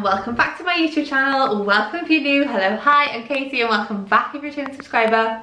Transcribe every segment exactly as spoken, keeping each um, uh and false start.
and welcome back to my YouTube channel. Welcome if you're new. Hello, hi, I'm Katie, and welcome back if you're a returning subscriber.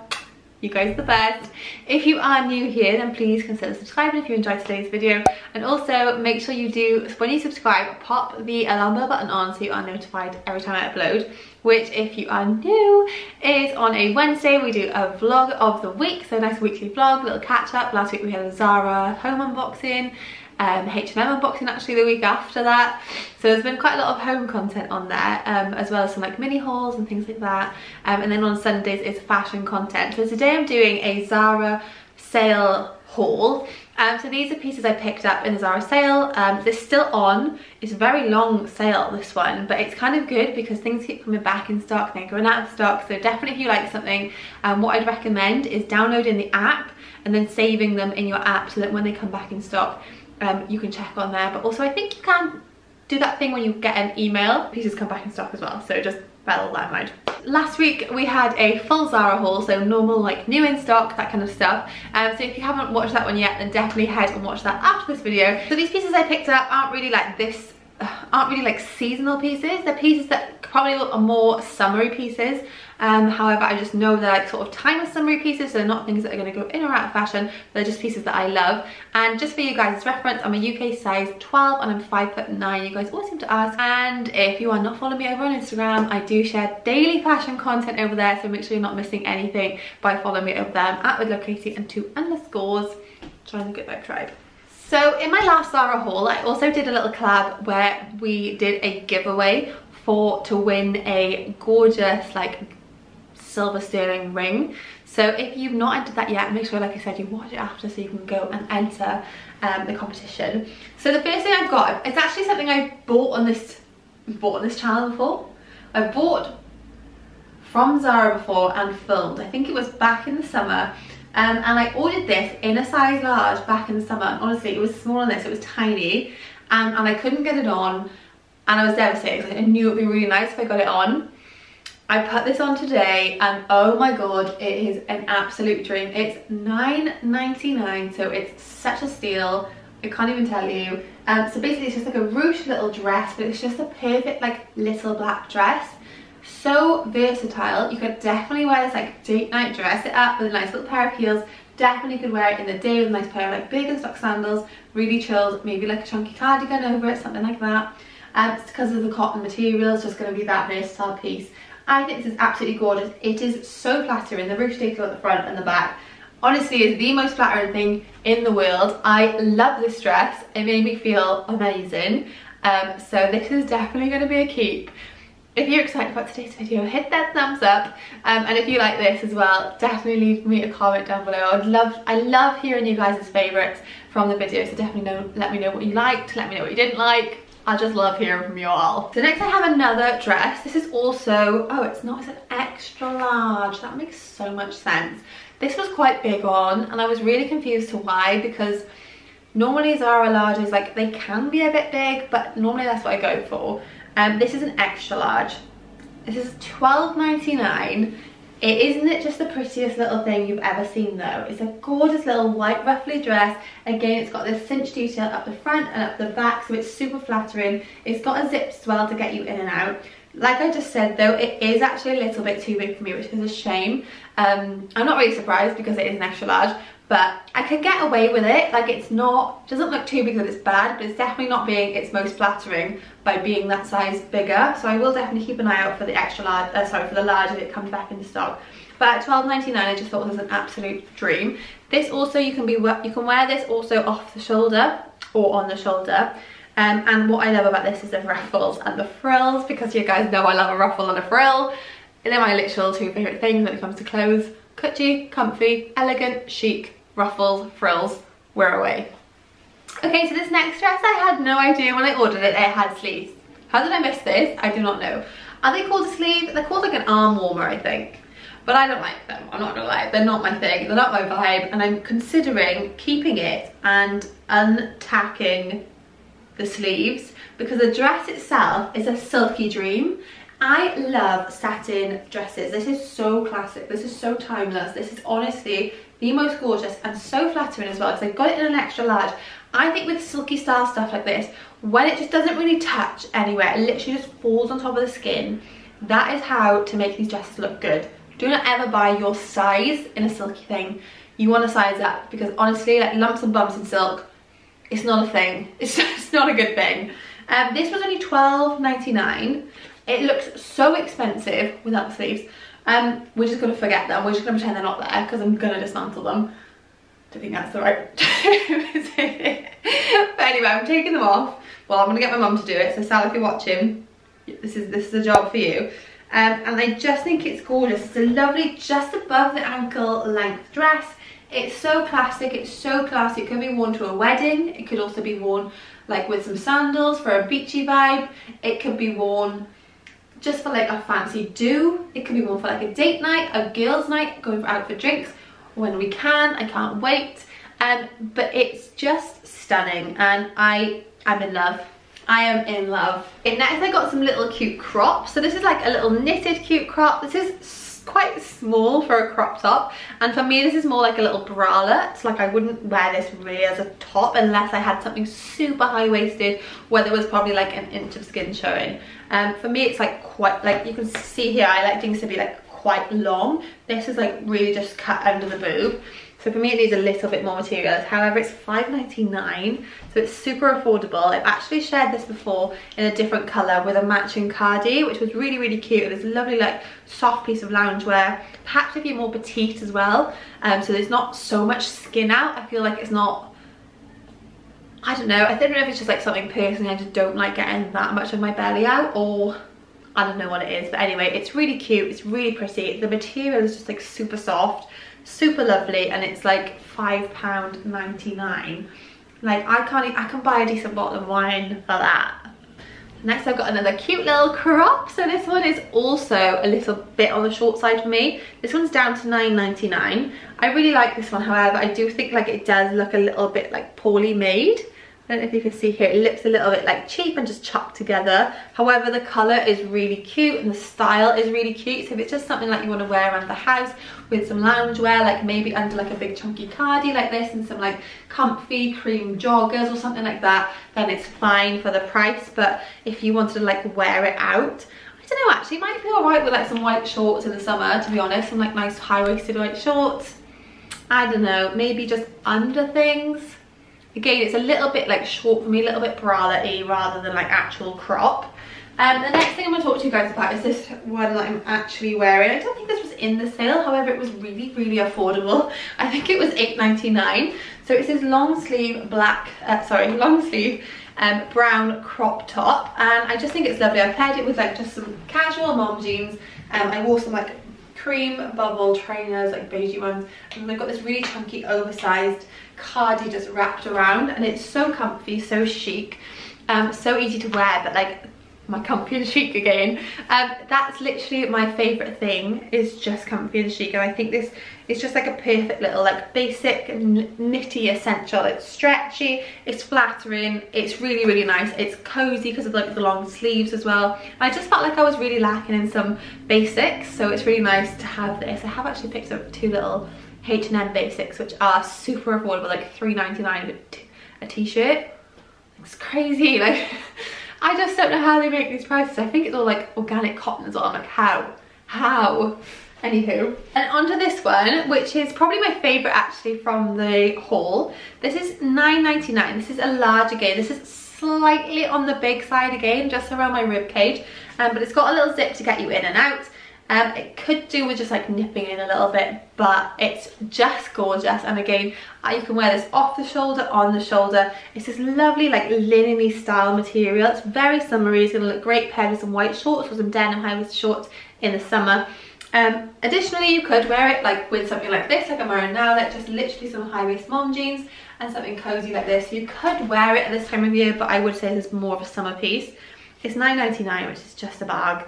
You guys are the best. If you are new here, then please consider subscribing if you enjoyed today's video, and also make sure you do, when you subscribe, pop the alarm bell button on so you are notified every time I upload, which if you are new is on a Wednesday. We do a vlog of the week, so a nice weekly vlog, little catch up. Last week we had a Zara home unboxing, Um, H and M unboxing actually the week after that, so there's been quite a lot of home content on there, um, as well as some like mini hauls and things like that, um, and then on Sundays is fashion content. So today I'm doing a Zara sale haul. Um, so these are pieces I picked up in the Zara sale. Um, they're still on. It's a very long sale, this one, but it's kind of good because things keep coming back in stock and they're going out of stock. So definitely if you like something, um, what I'd recommend is downloading the app and then saving them in your app so that when they come back in stock, um, you can check on there. But also I think you can do that thing when you get an email, pieces come back in stock as well, so just bear all that in mind. Last week we had a full Zara haul, so normal like new in stock, that kind of stuff. Um, so if you haven't watched that one yet, then definitely head and watch that after this video. So these pieces I picked up aren't really like this, aren't really like seasonal pieces. They're pieces that probably are more summery pieces. Um, however, I just know they're like sort of timeless summery pieces, so they're not things that are going to go in or out of fashion. They're just pieces that I love. And just for you guys' reference, I'm a U K size twelve and I'm five foot nine. You guys always seem to ask. And if you are not following me over on Instagram, I do share daily fashion content over there, so make sure you're not missing anything by following me over there. I'm at With Love Katie and two underscores. Trying to get that tribe. So in my last Zara haul, I also did a little collab where we did a giveaway for to win a gorgeous like silver sterling ring. So if you've not entered that yet, make sure, like I said, you watch it after so you can go and enter um, the competition. So the first thing I've got, it's actually something I've bought on this bought on this channel before. I bought from Zara before and filmed. I think it was back in the summer. Um, and I ordered this in a size large back in the summer, and honestly it was smaller than this, it was tiny, um, and I couldn't get it on, and I was devastated. I knew it would be really nice if I got it on. I put this on today and oh my god, it is an absolute dream. It's nine ninety-nine, so it's such a steal, I can't even tell you. Um, so basically it's just like a ruched little dress, but it's just a perfect like little black dress. So versatile. You could definitely wear this like date night, dress it up with a nice little pair of heels. Definitely could wear it in the day with a nice pair of like Birkenstock sandals, really chilled, maybe like a chunky cardigan over it, something like that. Um, because of the cotton material, it's just going to be that versatile piece. I think this is absolutely gorgeous. It is so flattering. The ruched detail at the front and the back honestly is the most flattering thing in the world. I love this dress. It made me feel amazing. Um, so this is definitely going to be a keep. If you're excited about today's video, hit that thumbs up, um, and if you like this as well, definitely leave me a comment down below. I'd love, I love hearing you guys' favourites from the video, so definitely know, let me know what you liked, let me know what you didn't like. I just love hearing from you all. So next I have another dress. This is also, oh it's not, it's an extra large. That makes so much sense. This was quite big on, and I was really confused to why, because normally Zara larges, like they can be a bit big, but normally that's what I go for. Um, this is an extra large. This is twelve ninety-nine. It isn't it just the prettiest little thing you've ever seen though. It's a gorgeous little white ruffly dress. Again, it's got this cinch detail up the front and up the back, so it's super flattering. It's got a zip swell to get you in and out. Like I just said though, it is actually a little bit too big for me, which is a shame. Um, I'm not really surprised because it is an extra large, but I can get away with it. Like it's not, doesn't look too big that it's bad, but it's definitely not being its most flattering by being that size bigger. So I will definitely keep an eye out for the extra large, uh, sorry, for the large if it comes back into stock. But at twelve ninety-nine, I just thought it was an absolute dream. This also, you can be, you can wear this also off the shoulder or on the shoulder. Um, and what I love about this is the ruffles and the frills, because you guys know I love a ruffle and a frill. They're my literal two favourite things when it comes to clothes. Cutchy, comfy, elegant, chic. Ruffles, frills, we're away. Okay, so this next dress, I had no idea when I ordered it, it had sleeves. How did I miss this? I do not know. Are they called a sleeve? They're called like an arm warmer, I think. But I don't like them, I'm not gonna lie. They're not my thing, they're not my vibe, and I'm considering keeping it and untacking the sleeves, because the dress itself is a silky dream. I love satin dresses. This is so classic, this is so timeless, this is honestly the most gorgeous and so flattering as well, because I got it in an extra large. I think with silky style stuff like this, when it just doesn't really touch anywhere, it literally just falls on top of the skin. That is how to make these dresses look good. Do not ever buy your size in a silky thing. You want to size up, because honestly, like lumps and bumps in silk, it's not a thing. It's, it's not a good thing. Um, this was only twelve ninety-nine. It looks so expensive without the sleeves. Um, we're just going to forget them. We're just going to pretend they're not there, because I'm going to dismantle them. Don't think that's the right term. But anyway, I'm taking them off. Well, I'm going to get my mum to do it. So Sal, if you're watching, this is, this is a job for you. Um, and I just think it's gorgeous. It's a lovely just above the ankle length dress. It's so classic, it's so classy. It could be worn to a wedding. It could also be worn like with some sandals for a beachy vibe. It could be worn just for like a fancy do. It could be worn for like a date night, a girls night, going out for drinks when we can. I can't wait. Um, but it's just stunning, and I am in love. I am in love. It, next I got some little cute crops. So this is like a little knitted cute crop. This is quite small for a crop top, and for me this is more like a little bralette. Like I wouldn't wear this really as a top unless I had something super high-waisted where there was probably like an inch of skin showing. And um, for me it's like quite, like you can see here, I like things to be like quite long. This is like really just cut under the boob. So for me it needs a little bit more material. However, it's five ninety-nine, so it's super affordable. I've actually shared this before in a different colour with a matching cardi, which was really, really cute. And it's a lovely like soft piece of loungewear. Perhaps if you're more petite as well, um, so there's not so much skin out. I feel like it's not, I don't know, I don't know if it's just like something personally, I just don't like getting that much of my belly out, or I don't know what it is. But anyway, it's really cute, it's really pretty. The material is just like super soft, super lovely, and it's like five pounds ninety-nine. Like I can't even, I can buy a decent bottle of wine for that. Next I've got another cute little crop. So this one is also a little bit on the short side for me. This one's down to nine ninety-nine. I really like this one, however I do think like it does look a little bit like poorly made. I don't know if you can see here, it looks a little bit like cheap and just chucked together. However, the colour is really cute and the style is really cute. So if it's just something like you want to wear around the house with some loungewear, like maybe under like a big chunky cardi like this and some like comfy cream joggers or something like that, then it's fine for the price. But if you wanted to like wear it out, I don't know, actually, it might be alright with like some white shorts in the summer, to be honest. Some like nice high-waisted white shorts. I don't know, maybe just under things. Again, it's a little bit like short for me, a little bit bralette-y rather than like actual crop. Um, the next thing I'm going to talk to you guys about is this one that I'm actually wearing. I don't think this was in the sale, however it was really, really affordable. I think it was eight ninety-nine. So it's this long sleeve black, uh, sorry, long sleeve um, brown crop top. And I just think it's lovely. I paired it with like just some casual mom jeans. Um, I wore some like cream bubble trainers, like beigey ones. And they've got this really chunky oversized cardi just wrapped around, and it's so comfy, so chic, um so easy to wear. But like my comfy and chic again, um that's literally my favorite thing, is just comfy and chic. And I think this is just like a perfect little like basic knitty essential. It's stretchy, it's flattering, it's really, really nice. It's cozy because of like the long sleeves as well. I just felt like I was really lacking in some basics, so it's really nice to have this. I have actually picked up two little H and M basics, which are super affordable, like three ninety-nine a t-shirt. It's crazy, like I just don't know how they make these prices. I think it's all like organic cotton as well. I'm like, how? How? Anywho, and onto this one, which is probably my favourite actually from the haul. This is nine ninety-nine. This is a large again. This is slightly on the big side again, just around my rib cage, um, but it's got a little zip to get you in and out. Um, it could do with just like nipping in a little bit, but it's just gorgeous. And again, you can wear this off the shoulder, on the shoulder. It's this lovely like linen-y style material. It's very summery. It's going to look great paired with some white shorts or some denim high-waisted shorts in the summer. Um, additionally, you could wear it like with something like this, like I'm wearing now, like just literally some high-waist mom jeans and something cozy like this. You could wear it at this time of year, but I would say this is more of a summer piece. It's nine ninety-nine, which is just a bag.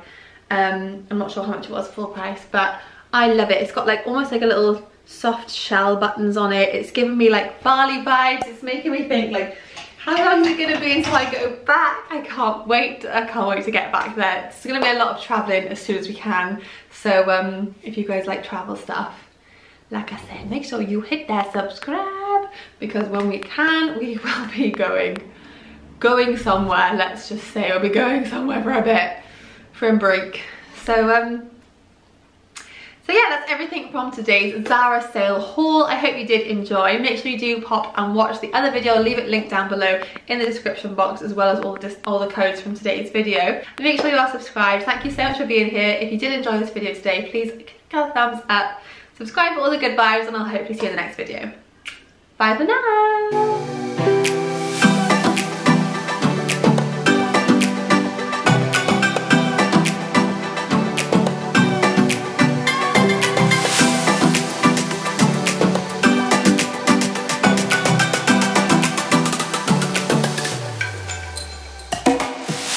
Um, I'm not sure how much it was full price, but I love it. It's got like almost like a little soft shell buttons on it. It's giving me like Bali vibes. It's making me think like, how long is it going to be until I go back? I can't wait. I can't wait to get back there. It's going to be a lot of traveling as soon as we can. So um, if you guys like travel stuff, like I said, make sure you hit that subscribe, because when we can, we will be going going somewhere, let's just say. We'll be going somewhere for a bit, for a break. So um So yeah, that's everything from today's Zara sale haul. I hope you did enjoy. Make sure you do pop and watch the other video. I'll leave it linked down below in the description box, as well as all, this, all the codes from today's video. Make sure you are subscribed. Thank you so much for being here. If you did enjoy this video today, please click on the thumbs up, subscribe for all the good vibes, and I'll hopefully see you in the next video. Bye for now.